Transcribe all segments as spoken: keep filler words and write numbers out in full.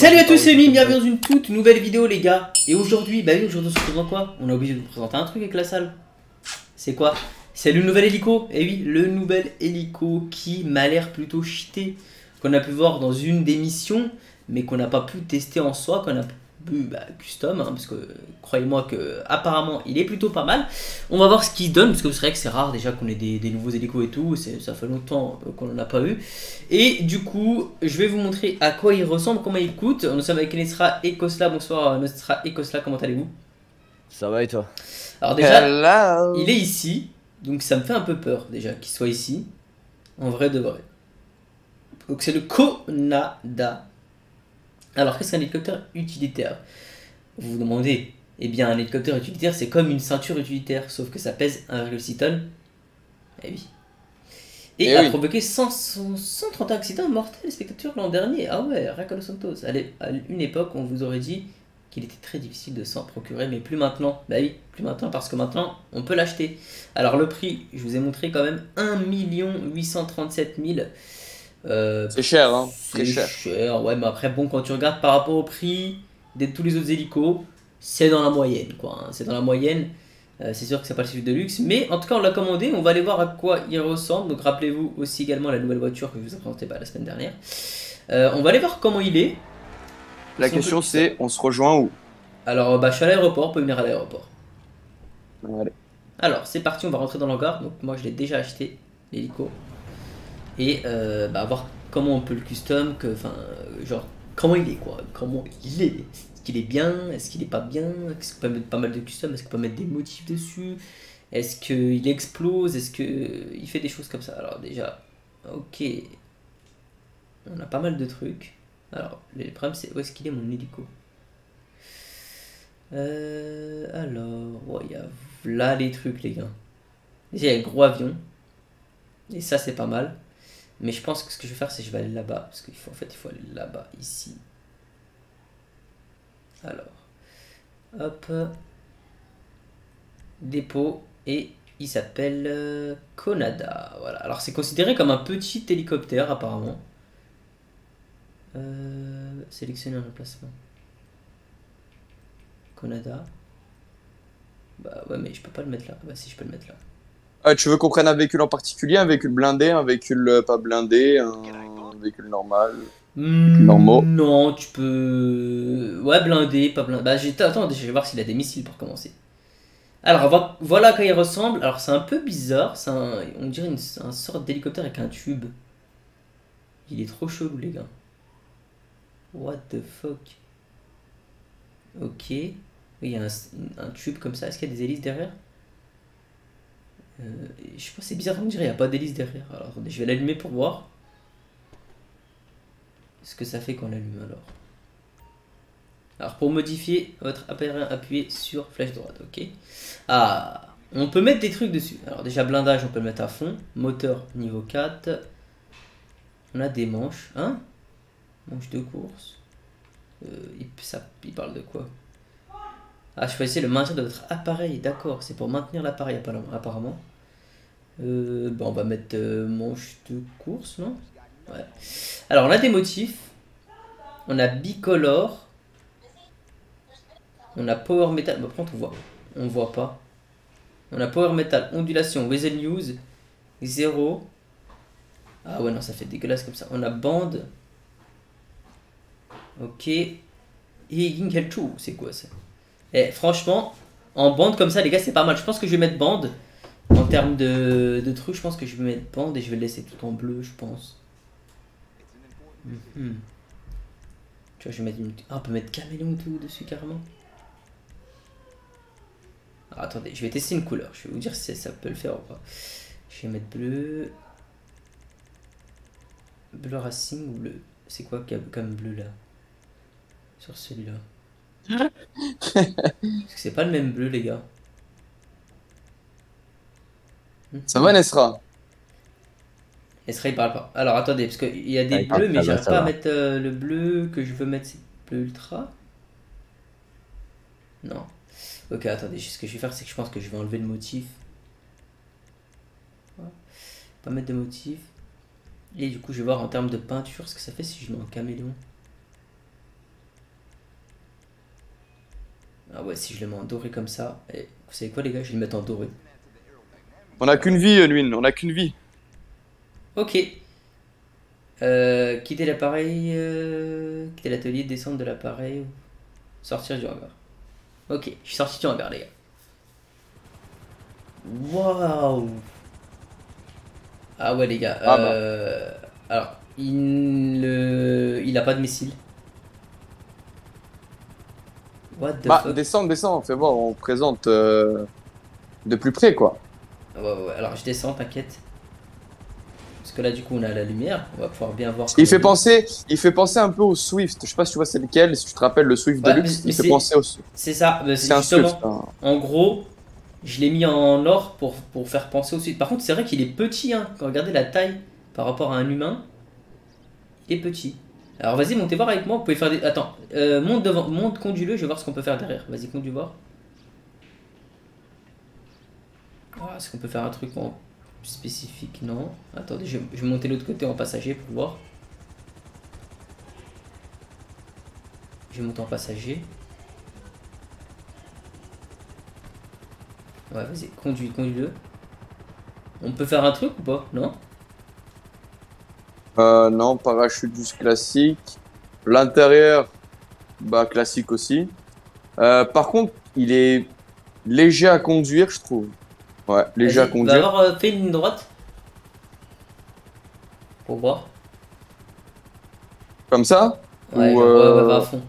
Salut à tous, c'est Mime, bienvenue dans une toute nouvelle vidéo les gars. Et aujourd'hui, bah oui, aujourd'hui on se retrouve dans quoi? On a oublié de vous présenter un truc avec la salle. C'est quoi? C'est le nouvel hélico. Et oui, le nouvel hélico qui m'a l'air plutôt cheaté, qu'on a pu voir dans une des missions, mais qu'on n'a pas pu tester en soi, qu'on a pu bah, custom, hein, parce que croyez-moi que apparemment il est plutôt pas mal. On va voir ce qu'il donne, parce que c'est vrai que c'est rare déjà qu'on ait des, des nouveaux hélicos et tout, ça fait longtemps qu'on n'en a pas eu. Et du coup, je vais vous montrer à quoi il ressemble, comment il coûte. Nous sommes avec Nostra Ecosla, bonsoir Nostra Ecosla, comment allez-vous? Ça va et toi? Alors déjà, hello. Il est ici, donc ça me fait un peu peur déjà qu'il soit ici, en vrai de vrai. Donc c'est le Conada. Alors qu'est-ce qu'un hélicoptère utilitaire? Vous vous demandez, eh bien un hélicoptère utilitaire c'est comme une ceinture utilitaire, sauf que ça pèse un virgule six tonnes. Eh oui. Et, Et a oui. provoqué cent, cent, cent trente accidents mortels spectateurs l'an dernier. Ah ouais, Racolo Santos. Allez, à une époque on vous aurait dit qu'il était très difficile de s'en procurer, mais plus maintenant. Bah oui, plus maintenant parce que maintenant on peut l'acheter. Alors le prix, je vous ai montré quand même un million huit cent trente-sept mille. Euh, c'est cher, hein, très cher. cher. Ouais, mais après, bon, quand tu regardes par rapport au prix de tous les autres hélicos, c'est dans la moyenne, quoi. Hein. C'est dans la moyenne. Euh, c'est sûr que c'est pas le Swift de luxe, mais en tout cas, on l'a commandé. On va aller voir à quoi il ressemble. Donc, rappelez-vous aussi également la nouvelle voiture que je vous ai présentée bah, la semaine dernière. Euh, on va aller voir comment il est. La Parce question, qu peut... c'est on se rejoint où? Alors, bah, je suis à l'aéroport, on peut venir à l'aéroport. Allez. Alors, c'est parti, on va rentrer dans l'hangar. Donc, moi, je l'ai déjà acheté, l'hélico. Et euh, bah, voir comment on peut le custom, que, enfin, genre, comment il est, quoi, comment il est, est-ce qu'il est bien, est-ce qu'il est pas bien, est-ce qu'on peut mettre pas mal de custom, est-ce qu'on peut mettre des motifs dessus, est-ce qu'il explose, est-ce qu'il fait des choses comme ça. Alors déjà, ok, on a pas mal de trucs. Alors, le problème c'est où est-ce qu'il est mon hélico. euh, Alors, oh, y a là les trucs les gars. Déjà il y a un gros avion, et ça c'est pas mal. Mais je pense que ce que je vais faire, c'est que je vais aller là-bas. Parce qu'il faut, en fait, il faut aller là-bas, ici. Alors. Hop. Dépôt. Et il s'appelle euh, Conada. Voilà. Alors, c'est considéré comme un petit hélicoptère, apparemment. Euh, sélectionner un emplacement. Conada. Bah ouais, mais je peux pas le mettre là. Bah si, je peux le mettre là. Ah, tu veux qu'on prenne un véhicule en particulier, un véhicule blindé, un véhicule pas blindé, un véhicule normal, mmh, normaux? Non, tu peux... Ouais, blindé, pas blindé... Bah, j'ai... Attends, je vais voir s'il a des missiles pour commencer. Alors, voilà quand il ressemble. Alors, c'est un peu bizarre. C'est un... On dirait une, une sorte d'hélicoptère avec un tube. Il est trop chelou, les gars. What the fuck? Ok. Il y a un, un tube comme ça. Est-ce qu'il y a des hélices derrière? Euh, je pense c'est bizarre, on dirait il n'y a pas d'hélice derrière. Alors attendez, je vais l'allumer pour voir ce que ça fait quand on l'allume. Alors Alors pour modifier votre appareil, appuyez sur flèche droite, ok. Ah, on peut mettre des trucs dessus. Alors déjà blindage, on peut le mettre à fond. Moteur niveau quatre. On a des manches, hein. Manche de course. euh, il, ça, il parle de quoi? Ah, choisissez le maintien de votre appareil, d'accord, c'est pour maintenir l'appareil apparemment. Euh, bon, on va mettre euh, manche de course, non? Ouais. Alors, on a des motifs. On a bicolore. On a power metal. Bah, prends, on voit. On voit pas. On a power metal, ondulation, weather news, zéro. Ah ouais, non, ça fait dégueulasse comme ça. On a bande. Ok. Et Gingelchu, c'est quoi ça? Et franchement, en bande comme ça, les gars, c'est pas mal. Je pense que je vais mettre bande. En termes de, de trucs, je pense que je vais mettre bande et je vais le laisser tout en bleu, je pense. Mm-hmm. Tu vois, je vais mettre une... Ah, on peut mettre caméléon tout dessus, carrément. Alors, attendez, je vais tester une couleur. Je vais vous dire si ça peut le faire ou pas. Je vais mettre bleu. Bleu racing ou bleu? C'est quoi comme bleu, là? Sur celui-là. Parce que c'est pas le même bleu, les gars. Ça va, Nesra? Nesra il parle pas. Alors attendez, parce qu'il y a des ah, bleus, mais j'arrive pas va. à mettre euh, le bleu que je veux mettre. C'est bleu ultra? Non. Ok, attendez, ce que je vais faire, c'est que je pense que je vais enlever le motif. Voilà. Pas mettre de motif. Et du coup, je vais voir en termes de peinture ce que ça fait si je mets en caméléon. Ah ouais, si je le mets en doré comme ça. Et vous savez quoi les gars, je vais le mettre en doré. On a qu'une vie, Lune, on a qu'une vie. Ok. Euh, quitter l'appareil, euh, quitter l'atelier, descendre de l'appareil, sortir du hangar. Ok, je suis sorti du hangar les gars. Waouh. Ah ouais les gars, ah euh, bah. Alors, il, le, il a pas de missile. What the bah, fuck. Descends, descends, fais voir, on présente euh, de plus près quoi. Ouais, ouais, alors je descends, t'inquiète. Parce que là du coup on a la lumière, on va pouvoir bien voir. Il fait penser, il fait penser un peu au Swift, je sais pas si tu vois c'est lequel, si tu te rappelles le Swift ouais, Deluxe, il fait penser au Swift. C'est ça, c'est un Swift. Hein. En gros, je l'ai mis en or pour, pour faire penser au Swift. Par contre c'est vrai qu'il est petit, hein. Quand regardez la taille par rapport à un humain, il est petit. Alors vas-y montez voir avec moi, vous pouvez faire des... Attends, euh, monte devant, monte conduis-le, je vais voir ce qu'on peut faire derrière. Vas-y conduis voir. Ah, est-ce qu'on peut faire un truc en spécifique? Non. Attendez, je, je vais monter l'autre côté en passager pour voir. Je monte en passager. Ouais, vas-y, conduis, conduis-le. On peut faire un truc ou pas? Non. Euh, non, parachute juste classique. L'intérieur, bah classique aussi. Euh, par contre, il est léger à conduire, je trouve. Ouais, léger à conduire. On va avoir euh, fait une ligne droite. Pour voir. Comme ça? Ouais, ou, euh... ouais, ouais, va à fond.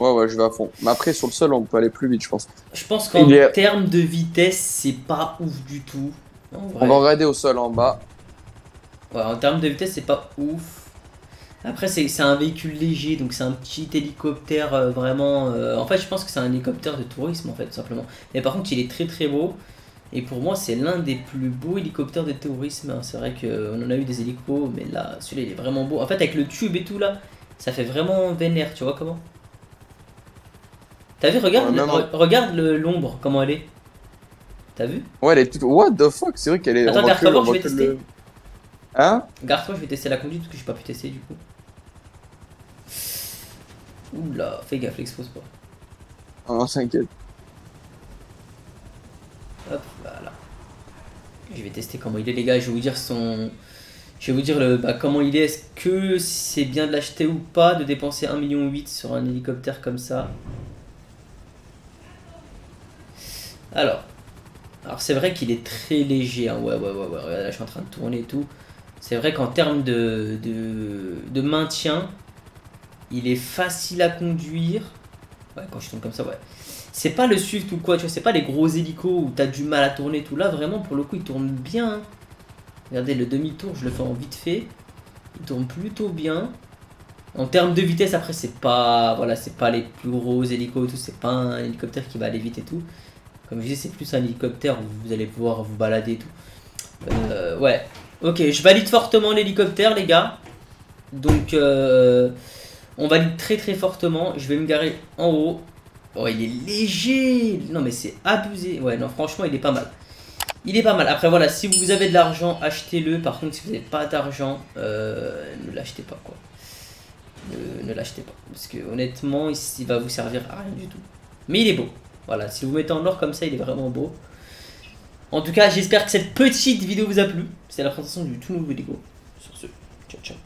Ouais, ouais, je vais à fond. Mais après, sur le sol, on peut aller plus vite, je pense. Je pense qu'en est... termes de vitesse, c'est pas ouf du tout. En vrai. On va regarder au sol en bas. Ouais, en termes de vitesse, c'est pas ouf. Après, c'est un véhicule léger, donc c'est un petit hélicoptère euh, vraiment. Euh... En fait, je pense que c'est un hélicoptère de tourisme, en fait, tout simplement. Mais par contre, il est très très beau. Et pour moi, c'est l'un des plus beaux hélicoptères de tourisme. C'est vrai qu'on en a eu des hélicos, mais là, celui-là, il est vraiment beau. En fait, avec le tube et tout, là, ça fait vraiment vénère, tu vois comment? T'as vu, regarde, ouais, re regarde l'ombre, comment elle est. T'as vu? Ouais, elle est toute... What the fuck? C'est vrai qu'elle est... Attends, garde-toi voir, je vais tester. Le... Hein? Garde-toi, je vais tester la conduite, parce que j'ai pas pu tester, du coup. Oula, fais gaffe, l'expose pas. Oh non, t'inquiète. Hop, voilà. Je vais tester comment il est les gars, je vais vous dire son... Je vais vous dire le... bah, comment il est, est-ce que c'est bien de l'acheter ou pas, de dépenser un million huit sur un hélicoptère comme ça. Alors, alors c'est vrai qu'il est très léger, hein. ouais, ouais, ouais, ouais, là je suis en train de tourner et tout. C'est vrai qu'en termes de, de, de maintien, il est facile à conduire. Ouais, quand je tourne comme ça, ouais. C'est pas le Swift ou quoi, tu vois, c'est pas les gros hélicos où t'as du mal à tourner tout là, vraiment pour le coup il tourne bien. Hein. Regardez le demi-tour, je le fais en vite fait, il tourne plutôt bien. En termes de vitesse après c'est pas, voilà, c'est pas les plus gros hélicos et tout, c'est pas un hélicoptère qui va aller vite et tout. Comme je disais c'est plus un hélicoptère où vous allez pouvoir vous balader et tout. Euh, ouais, ok, je valide fortement l'hélicoptère les gars, donc euh, on valide très très fortement, je vais me garer en haut. Oh, il est léger. Non, mais c'est abusé. Ouais, non, franchement, il est pas mal. Il est pas mal. Après, voilà, si vous avez de l'argent, achetez-le. Par contre, si vous n'avez pas d'argent, euh, ne l'achetez pas, quoi. Euh, ne l'achetez pas. Parce que, honnêtement, il va vous servir à rien du tout. Mais il est beau. Voilà, si vous mettez en or comme ça, il est vraiment beau. En tout cas, j'espère que cette petite vidéo vous a plu. C'est la présentation du tout nouveau Lego. Sur ce, ciao, ciao.